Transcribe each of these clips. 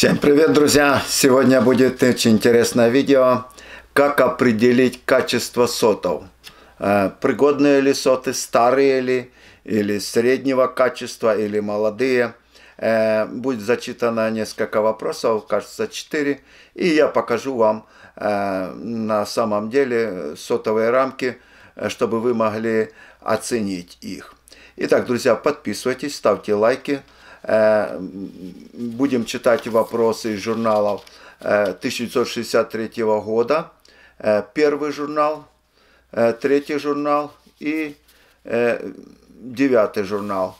Всем привет, друзья! Сегодня будет очень интересное видео, как определить качество сотов. Пригодные ли соты, старые ли, или среднего качества, или молодые. Будет зачитано несколько вопросов, кажется 4, и я покажу вам на самом деле сотовые рамки, чтобы вы могли оценить их. Итак, друзья, подписывайтесь, ставьте лайки. Будем читать вопросы из журналов 1963 года. Первый журнал, третий журнал и девятый журнал.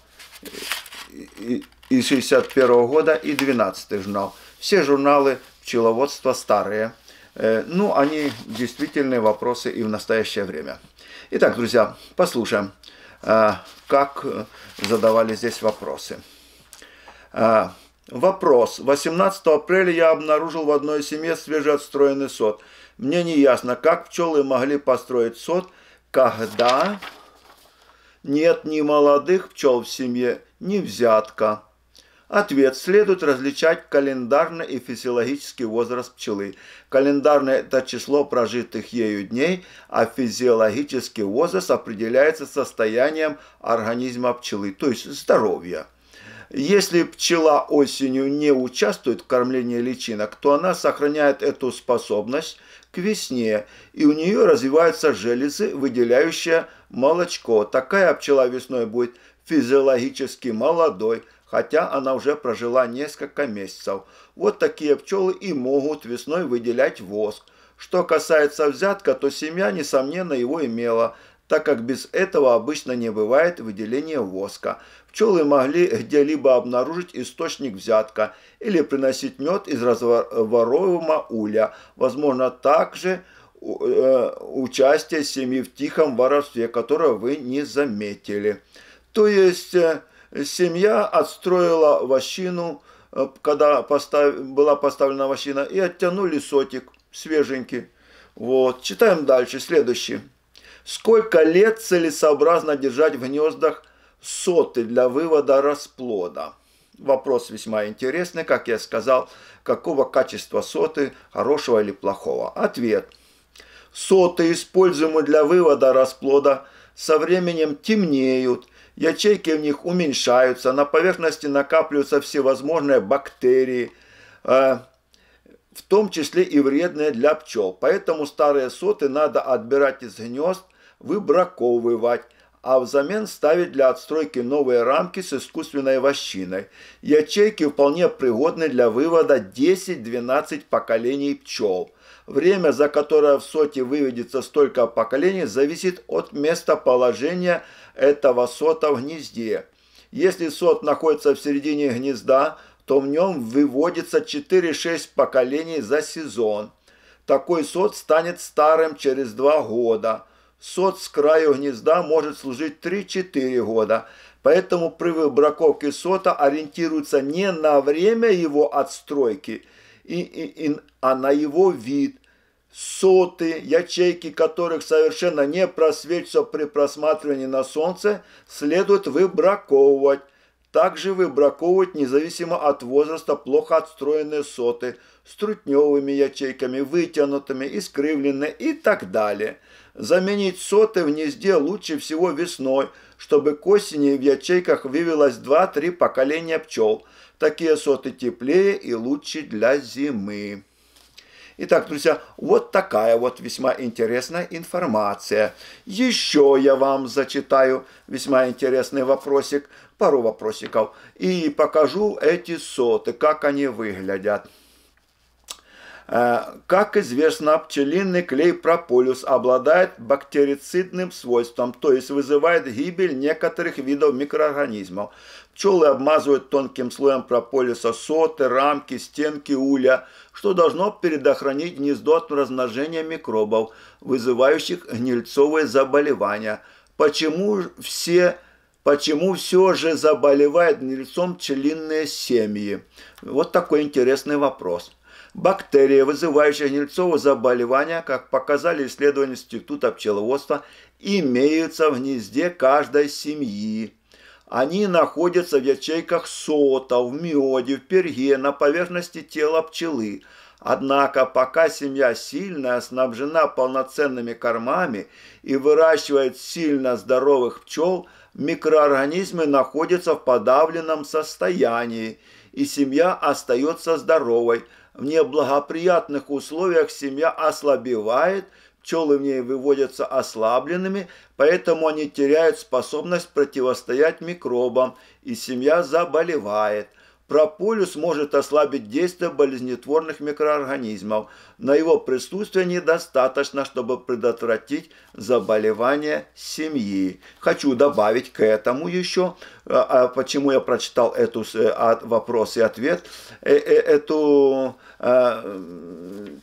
И 61 года и 12 журнал. Все журналы пчеловодства старые. Ну, они действительные вопросы и в настоящее время. Итак, друзья, послушаем, как задавали здесь вопросы. Вопрос. 18 апреля я обнаружил в одной семье свежеотстроенный сот. Мне не ясно, как пчелы могли построить сот, когда нет ни молодых пчел в семье, ни взятка. Ответ. Следует различать календарный и физиологический возраст пчелы. Календарное – это число прожитых ею дней, а физиологический возраст определяется состоянием организма пчелы, то есть здоровья. Если пчела осенью не участвует в кормлении личинок, то она сохраняет эту способность к весне, и у нее развиваются железы, выделяющие молочко. Такая пчела весной будет физиологически молодой, хотя она уже прожила несколько месяцев. Вот такие пчелы и могут весной выделять воск. Что касается взятка, то семья, несомненно, его имела, так как без этого обычно не бывает выделения воска. Пчелы могли где-либо обнаружить источник взятка или приносить мед из разворовываемого уля. Возможно, также участие семьи в тихом воровстве, которое вы не заметили. То есть семья отстроила вощину, когда была поставлена вощина, и оттянули сотик свеженький. Вот. Читаем дальше. Следующий. Сколько лет целесообразно держать в гнездах соты для вывода расплода? Вопрос весьма интересный, как я сказал, какого качества соты, хорошего или плохого? Ответ. Соты, используемые для вывода расплода, со временем темнеют, ячейки в них уменьшаются, на поверхности накапливаются всевозможные бактерии, в том числе и вредные для пчел. Поэтому старые соты надо отбирать из гнезд, выбраковывать, а взамен ставить для отстройки новые рамки с искусственной вощиной. Ячейки вполне пригодны для вывода 10-12 поколений пчел. Время, за которое в соте выведется столько поколений, зависит от местоположения этого сота в гнезде. Если сот находится в середине гнезда, то в нем выводится 4-6 поколений за сезон. Такой сот станет старым через 2 года. Сот с краю гнезда может служить 3-4 года. Поэтому при выбраковке сота ориентируются не на время его отстройки, а на его вид. Соты, ячейки которых совершенно не просвечиваются при просматривании на солнце, следует выбраковывать. Также выбраковывать независимо от возраста плохо отстроенные соты с трутневыми ячейками, вытянутыми, искривленными и так далее. Заменить соты в гнезде лучше всего весной, чтобы к осени в ячейках вывелось 2-3 поколения пчел. Такие соты теплее и лучше для зимы. Итак, друзья, вот такая вот весьма интересная информация. Еще я вам зачитаю весьма интересный вопросик, пару вопросиков, и покажу эти соты, как они выглядят. Как известно, пчелиный клей прополис обладает бактерицидным свойством, то есть вызывает гибель некоторых видов микроорганизмов. Пчелы обмазывают тонким слоем прополиса соты, рамки, стенки уля, что должно предохранить гнездо от размножения микробов, вызывающих гнильцовые заболевания. Почему все же заболевают гнильцом пчелиные семьи? Вот такой интересный вопрос. Бактерии, вызывающие гнильцовые заболевания, как показали исследования Института пчеловодства, имеются в гнезде каждой семьи. Они находятся в ячейках сота, в меде, в перье, на поверхности тела пчелы. Однако, пока семья сильная, снабжена полноценными кормами и выращивает сильно здоровых пчел, микроорганизмы находятся в подавленном состоянии, и семья остается здоровой. В неблагоприятных условиях семья ослабевает, пчелы в ней выводятся ослабленными, поэтому они теряют способность противостоять микробам, и семья заболевает. Прополис может ослабить действие болезнетворных микроорганизмов, но его присутствия недостаточно, чтобы предотвратить заболевание семьи. Хочу добавить к этому еще, почему я прочитал эту вопрос и ответ, эту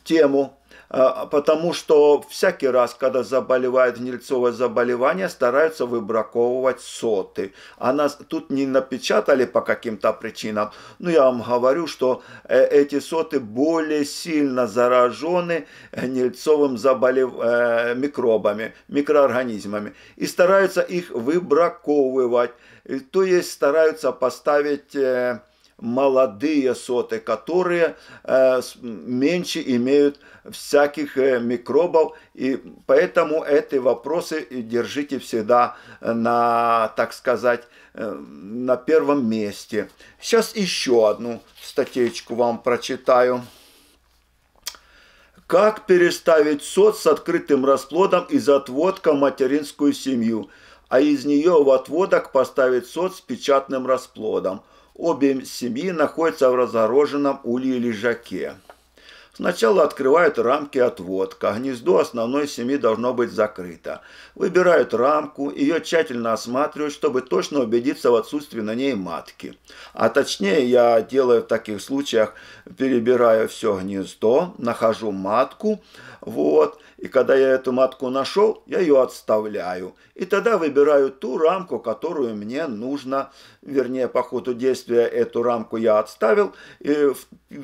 тему. Потому что всякий раз, когда заболевает гнильцовое заболевание, стараются выбраковывать соты. А нас тут не напечатали по каким-то причинам. Но я вам говорю, что эти соты более сильно заражены гнильцовым микробами, микроорганизмами. И стараются их выбраковывать. То есть стараются поставить молодые соты, которые меньше имеют всяких микробов, и поэтому эти вопросы держите всегда на, так сказать, на первом месте. Сейчас еще одну статейку вам прочитаю. Как переставить сот с открытым расплодом из отводка в материнскую семью, а из нее в отводок поставить сот с печатным расплодом? Обе семьи находятся в разороженном улье или лежаке. Сначала открывают рамки отводка. Гнездо основной семьи должно быть закрыто. Выбирают рамку, ее тщательно осматривают, чтобы точно убедиться в отсутствии на ней матки. А точнее, я делаю в таких случаях, перебираю все гнездо, нахожу матку, вот. И когда я эту матку нашел, я ее отставляю. И тогда выбираю ту рамку, которую мне нужно. Вернее, по ходу действия эту рамку я отставил. И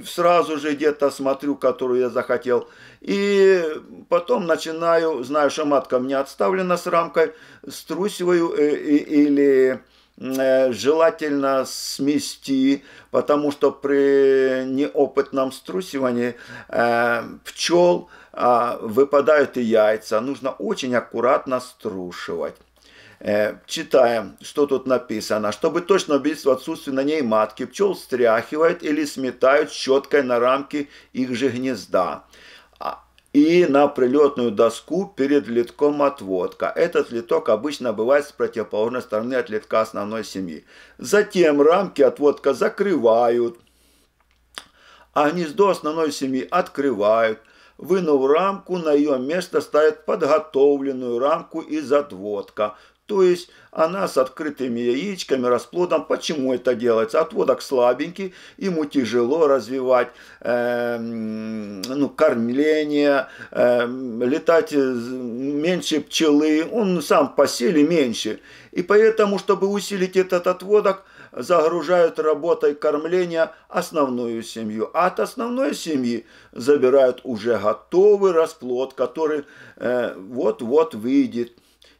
сразу же где-то смотрю, которую я захотел. И потом начинаю, знаю, что матка мне отставлена с рамкой, струсиваю или желательно смести, потому что при неопытном струсивании пчел выпадают и яйца. Нужно очень аккуратно струшивать. Читаем, что тут написано. Чтобы точно убедиться в отсутствии на ней матки, пчел стряхивают или сметают щеткой на рамке их же гнезда и на прилетную доску перед литком отводка. Этот литок обычно бывает с противоположной стороны от литка основной семьи. Затем рамки отводка закрывают, а гнездо основной семьи открывают. Вынув рамку, на ее место ставят подготовленную рамку из отводка. То есть она с открытыми яичками, расплодом. Почему это делается? Отводок слабенький, ему тяжело развивать кормление, летать меньше пчелы, он сам по силе меньше. И поэтому, чтобы усилить этот отводок, загружают работой кормления основную семью. А от основной семьи забирают уже готовый расплод, который вот-вот выйдет.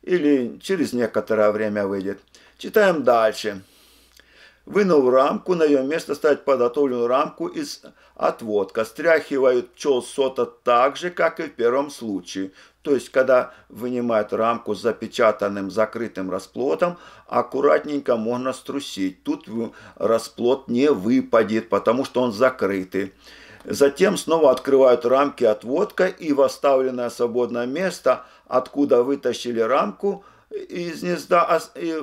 Или через некоторое время выйдет. Читаем дальше. Вынув рамку, на ее место ставят подготовленную рамку из отводка. Стряхивают пчел сота так же, как и в первом случае. То есть, когда вынимают рамку с запечатанным, закрытым расплодом, аккуратненько можно струсить. Тут расплод не выпадет, потому что он закрытый. Затем снова открывают рамки отводка и в оставленное свободное место, откуда вытащили рамку из гнезда,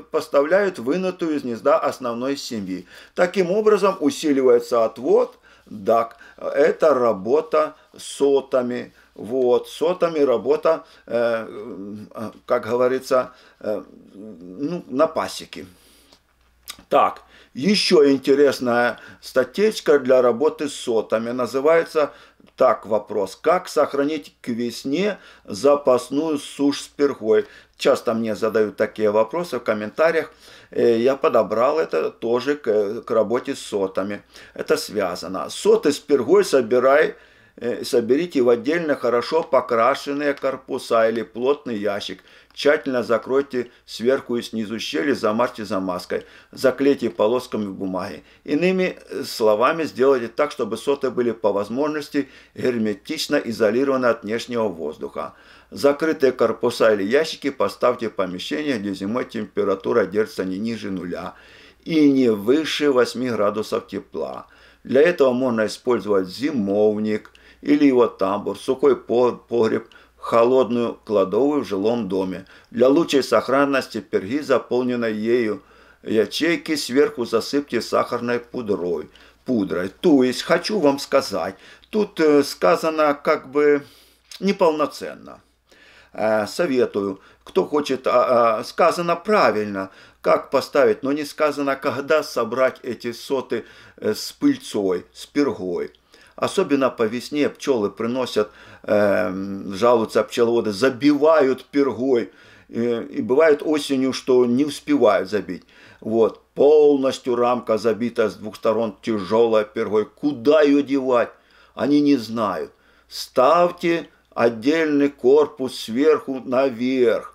поставляют вынутую из гнезда основной семьи. Таким образом усиливается отвод. Так, это работа сотами. Вот, сотами работа, как говорится, на пасеке. Так. Еще интересная статейка для работы с сотами. Называется так вопрос. Как сохранить к весне запасную сушь с перхой? Часто мне задают такие вопросы в комментариях. Я подобрал это тоже к работе с сотами. Это связано. Соты с пергой собирай соберите в отдельно хорошо покрашенные корпуса или плотный ящик. Тщательно закройте сверху и снизу щели, замажьте замазкой, заклейте полосками бумаги. Иными словами, сделайте так, чтобы соты были по возможности герметично изолированы от внешнего воздуха. Закрытые корпуса или ящики поставьте в помещение, где зимой температура держится не ниже нуля и не выше 8 градусов тепла. Для этого можно использовать зимовник или его тамбур, сухой погреб, холодную кладовую в жилом доме. Для лучшей сохранности перги, заполненной ею ячейки, сверху засыпьте сахарной пудрой. То есть, хочу вам сказать, тут сказано как бы неполноценно. Советую, кто хочет, сказано правильно, как поставить, но не сказано, когда собрать эти соты с пыльцой, с пергой. Особенно по весне пчелы приносят, жалуются пчеловоды, забивают пергой. И бывает осенью, что не успевают забить. Вот, полностью рамка забита с двух сторон тяжелой пергой. Куда ее девать? Они не знают. Ставьте отдельный корпус сверху наверх.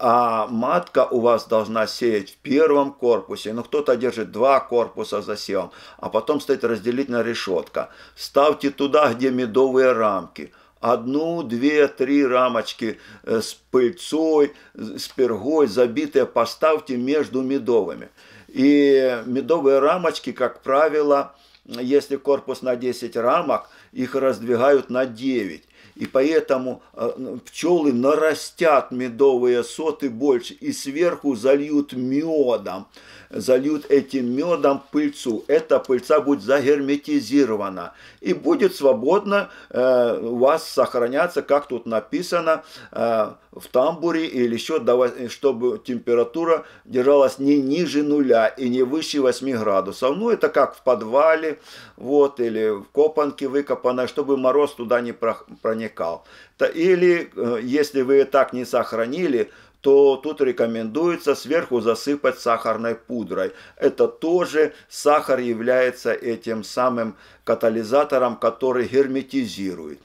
А матка у вас должна сеять в первом корпусе. Но кто-то держит два корпуса за севом. А потом стоит разделительная решетка. Ставьте туда, где медовые рамки. Одну, две, три рамочки с пыльцой, с пергой забитые поставьте между медовыми. И медовые рамочки, как правило, если корпус на 10 рамок, их раздвигают на 9. И поэтому пчелы нарастят медовые соты больше и сверху зальют медом, зальют этим медом пыльцу. Эта пыльца будет загерметизирована и будет свободно у вас сохраняться, как тут написано, в тамбуре или еще, чтобы температура держалась не ниже нуля и не выше 8 градусов. Ну, это как в подвале, вот, или в копанке выкопанной, чтобы мороз туда не проникал. Или, если вы так не сохранили, то тут рекомендуется сверху засыпать сахарной пудрой. Это тоже сахар является этим самым катализатором, который герметизирует.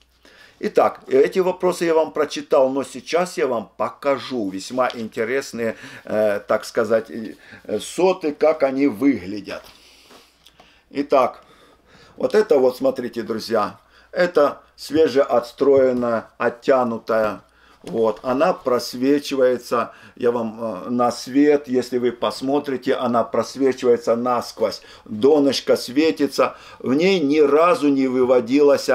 Итак, эти вопросы я вам прочитал, но сейчас я вам покажу весьма интересные, так сказать, соты, как они выглядят. Итак, вот это вот, смотрите, друзья. Это свежеотстроенная, оттянутая. Вот, она просвечивается, я вам на свет, если вы посмотрите, она просвечивается насквозь. Донышко светится, в ней ни разу не выводилась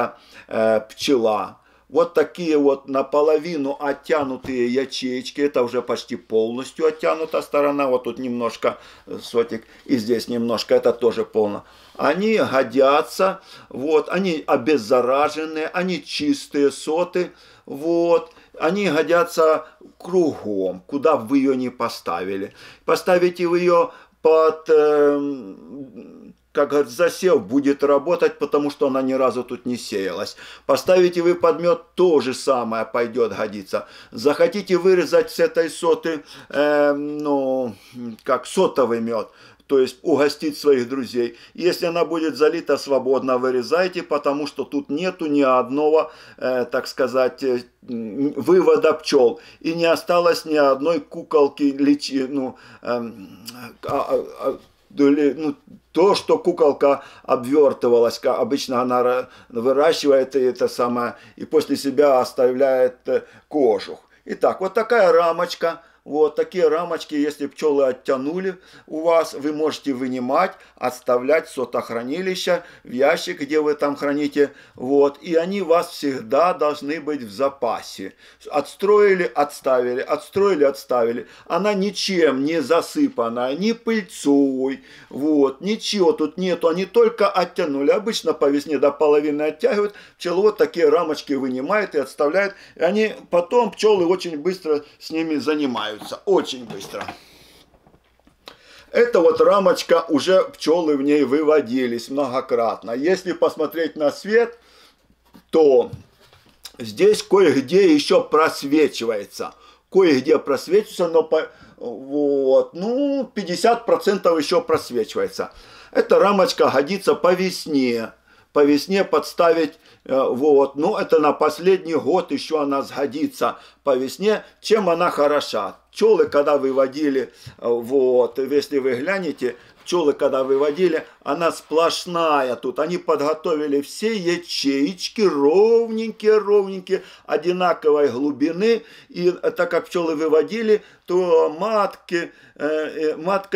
пчела. Вот такие вот наполовину оттянутые ячеечки, это уже почти полностью оттянута сторона, вот тут немножко сотик и здесь немножко, это тоже полно. Они годятся, вот, они обеззараженные, они чистые соты, вот, они годятся кругом, куда бы вы ее не поставили. Поставите вы ее под, как говорят, засев будет работать, потому что она ни разу тут не сеялась. Поставите вы под мед, то же самое пойдет, годится. Захотите вырезать с этой соты, ну, как сотовый мед, то есть угостить своих друзей. Если она будет залита, свободно вырезайте, потому что тут нету ни одного, так сказать, вывода пчел. И не осталось ни одной куколки, то, что куколка обвертывалась, обычно она выращивает это самое, и после себя оставляет кожух. Итак, вот такая рамочка. Вот такие рамочки, если пчелы оттянули у вас, вы можете вынимать, отставлять в сотохранилище, в ящик, где вы там храните. Вот, и они у вас всегда должны быть в запасе. Отстроили, отставили, отстроили, отставили. Она ничем не засыпана, ни пыльцой, вот, ничего тут нету, они только оттянули. Обычно по весне до половины оттягивают, пчеловод такие рамочки вынимает и отставляет. И они потом, пчелы очень быстро с ними занимаются. Очень быстро. Это вот рамочка, уже пчелы в ней выводились многократно. Если посмотреть на свет, то здесь кое-где еще просвечивается. Кое-где просвечивается, но вот, ну, 50% еще просвечивается. Эта рамочка годится по весне. по весне подставить, вот, но это на последний год еще она сгодится по весне. Чем она хороша? Пчелы, когда выводили, вот, если вы глянете, пчелы, когда выводили, она сплошная тут. Они подготовили все ячеечки ровненькие-ровненькие, одинаковой глубины. И так как пчелы выводили, то матка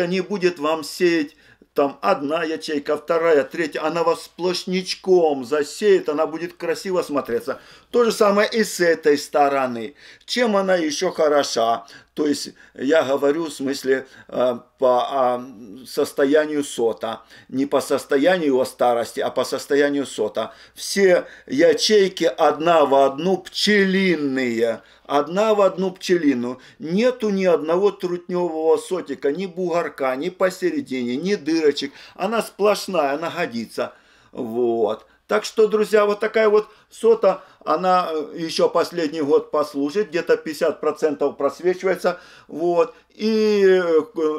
не будет вам сеять. Там одна ячейка, вторая, третья, она вас сплошнячком засеет, она будет красиво смотреться. То же самое и с этой стороны. Чем она еще хороша? То есть, я говорю в смысле по состоянию сота. Не по состоянию его старости, а по состоянию сота. Все ячейки одна в одну пчелиные. Одна в одну пчелину. Нету ни одного трутневого сотика, ни бугорка, ни посередине, ни дырочек. Она сплошная, она годится. Вот. Так что, друзья, вот такая вот сота, она еще последний год послужит, где-то 50% просвечивается. Вот. И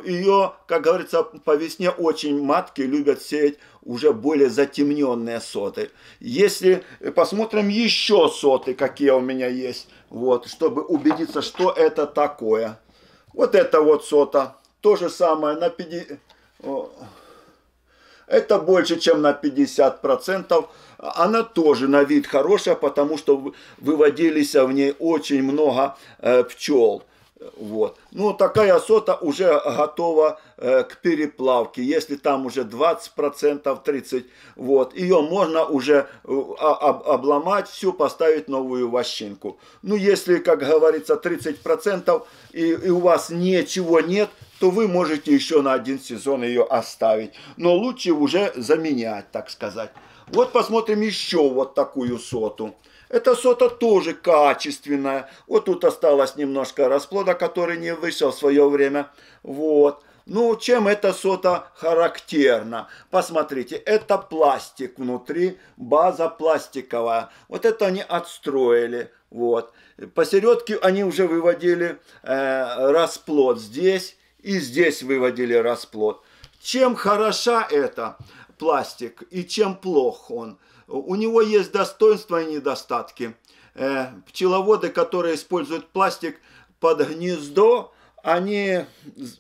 ее, как говорится, по весне очень матки любят сеять уже более затемненные соты. Если посмотрим еще соты, какие у меня есть, вот, чтобы убедиться, что это такое. Вот это вот сота. То же самое на 50%. Это больше, чем на 50%. Она тоже на вид хорошая, потому что выводились в ней очень много пчел. Вот. Ну, такая сота уже готова к переплавке. Если там уже 20%, 30%, вот, ее можно уже обломать всю, поставить новую вощинку. Ну, если, как говорится, 30% и у вас ничего нет, то вы можете еще на один сезон ее оставить. Но лучше уже заменять, так сказать. Вот посмотрим еще вот такую соту. Эта сота тоже качественная. Вот тут осталось немножко расплода, который не вышел в свое время. Вот. Ну, чем эта сота характерна? Посмотрите, это пластик внутри, база пластиковая. Вот это они отстроили. Вот. Посередке они уже выводили расплод здесь. И здесь выводили расплод. Чем хороша эта пластик и чем плох он? У него есть достоинства и недостатки. Пчеловоды, которые используют пластик под гнездо, они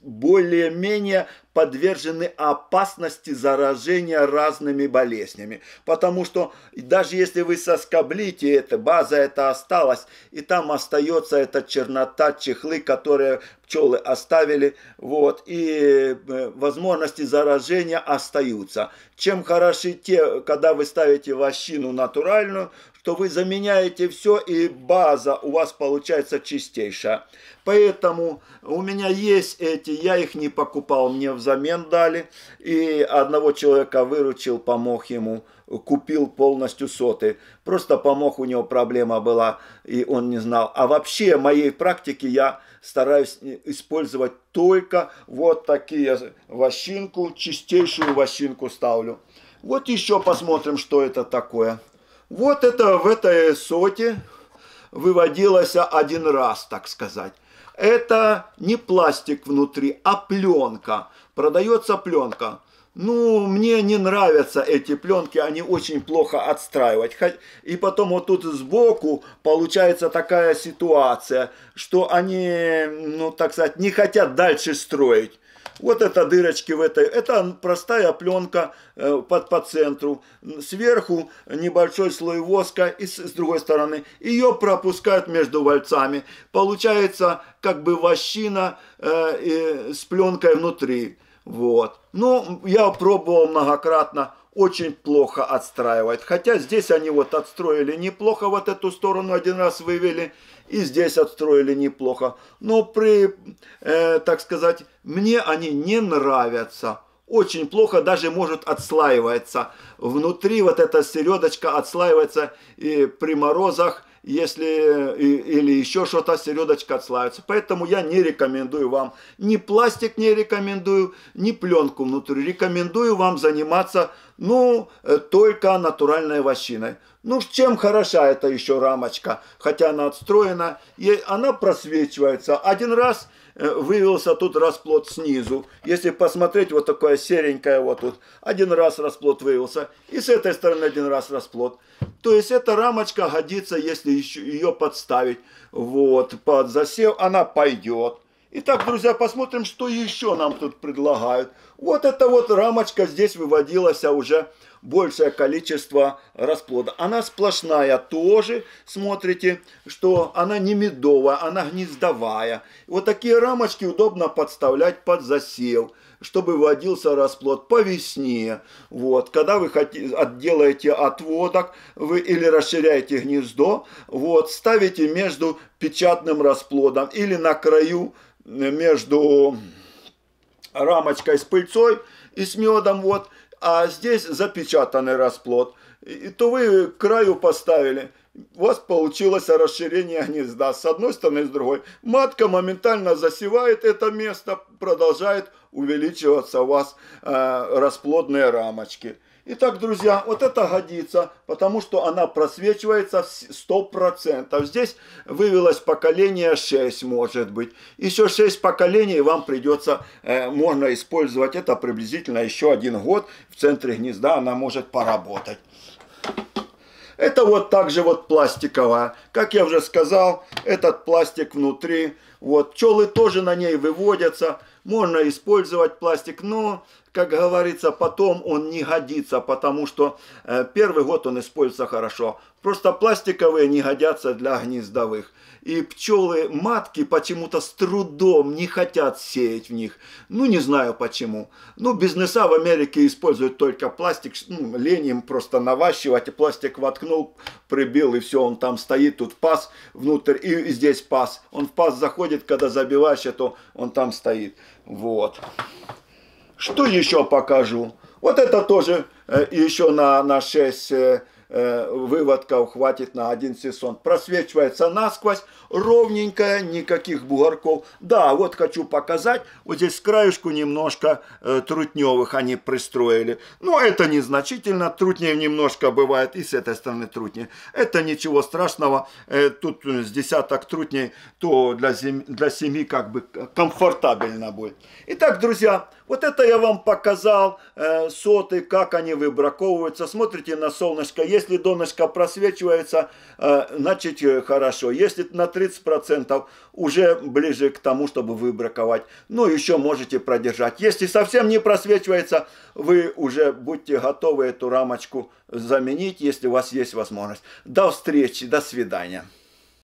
более-менее подвержены опасности заражения разными болезнями. Потому что даже если вы соскоблите это, база эта осталась, и там остается эта чернота, чехлы, которые пчелы оставили, вот, и возможности заражения остаются. Чем хороши те, когда вы ставите вощину натуральную, то вы заменяете все, и база у вас получается чистейшая. Поэтому у меня есть эти, я их не покупал, мне взамен дали. И одного человека выручил, помог ему, купил полностью соты. Просто помог, у него проблема была, и он не знал. А вообще в моей практике я стараюсь использовать только вот такие вощинку, чистейшую вощинку ставлю. Вот еще посмотрим, что это такое. Вот это в этой соте выводилось один раз, так сказать. Это не пластик внутри, а пленка. Продается пленка. Ну, мне не нравятся эти пленки, они очень плохо отстраивать. И потом вот тут сбоку получается такая ситуация, что они, ну, так сказать, не хотят дальше строить. Вот это дырочки в этой, это простая пленка по центру. Сверху небольшой слой воска, и с другой стороны ее пропускают между вальцами. Получается как бы вощина с пленкой внутри. Вот. Ну, я пробовал многократно, очень плохо отстраивает. Хотя здесь они вот отстроили неплохо, вот эту сторону один раз вывели, и здесь отстроили неплохо. Но при, так сказать, мне они не нравятся. Очень плохо, даже может отслаиваться. Внутри вот эта середочка отслаивается, и при морозах, если или еще что-то, середочка отслаивается. Поэтому я не рекомендую вам ни пластик, не рекомендую, ни пленку внутри. Рекомендую вам заниматься, ну, только натуральной вощиной. Ну, чем хороша эта еще рамочка? Хотя она отстроена, она просвечивается. Один раз вывелся, тут расплод снизу. Если посмотреть, вот такое серенькое вот тут. Один раз расплод вывелся. И с этой стороны один раз расплод. То есть эта рамочка годится, если ее подставить. Вот, под засев она пойдет. Итак, друзья, посмотрим, что еще нам тут предлагают. Вот эта вот рамочка, здесь выводилась уже большее количество расплода. Она сплошная тоже, смотрите, что она не медовая, она гнездовая. Вот такие рамочки удобно подставлять под засев, чтобы выводился расплод по весне. Вот, когда вы делаете отводок, вы или расширяете гнездо, вот, ставите между печатным расплодом или на краю между рамочкой с пыльцой и с медом, вот, а здесь запечатанный расплод, и то вы к краю поставили. У вас получилось расширение гнезда с одной стороны, с другой. Матка моментально засевает это место, продолжает увеличиваться у вас расплодные рамочки. Итак, друзья, вот это годится, потому что она просвечивается 100%. Здесь вывелось поколение 6, может быть. Еще 6 поколений вам придется, можно использовать это приблизительно еще 1 год. В центре гнезда она может поработать. Это вот также вот пластиковая. Как я уже сказал, этот пластик внутри. Вот, пчелы тоже на ней выводятся. Можно использовать пластик, но, как говорится, потом он не годится, потому что первый год он используется хорошо. Просто пластиковые не годятся для гнездовых. И пчелы-матки почему-то с трудом не хотят сеять в них. Ну, не знаю почему. Ну, бизнеса в Америке используют только пластик. Ну, лень им просто наващивать. И пластик воткнул, прибил, и все, он там стоит, тут паз внутрь, и здесь паз. Он в паз заходит, когда забиваешь, то он там стоит. Вот. Что еще покажу? Вот это тоже еще на 6 выводков хватит на 1 сезон. Просвечивается насквозь, ровненькая, никаких бугорков. Да, вот хочу показать, вот здесь с краешку немножко трутневых они пристроили. Но это незначительно, трутней немножко бывает и с этой стороны трутней. Это ничего страшного, тут с десяток трутней, то для семьи как бы комфортабельно будет. Итак, друзья, вот это я вам показал, соты, как они выбраковываются. Смотрите на солнышко, если донышко просвечивается, значит хорошо. Если на 30% уже ближе к тому, чтобы выбраковать, но еще можете продержать. Если совсем не просвечивается, вы уже будьте готовы эту рамочку заменить, если у вас есть возможность. До встречи, до свидания.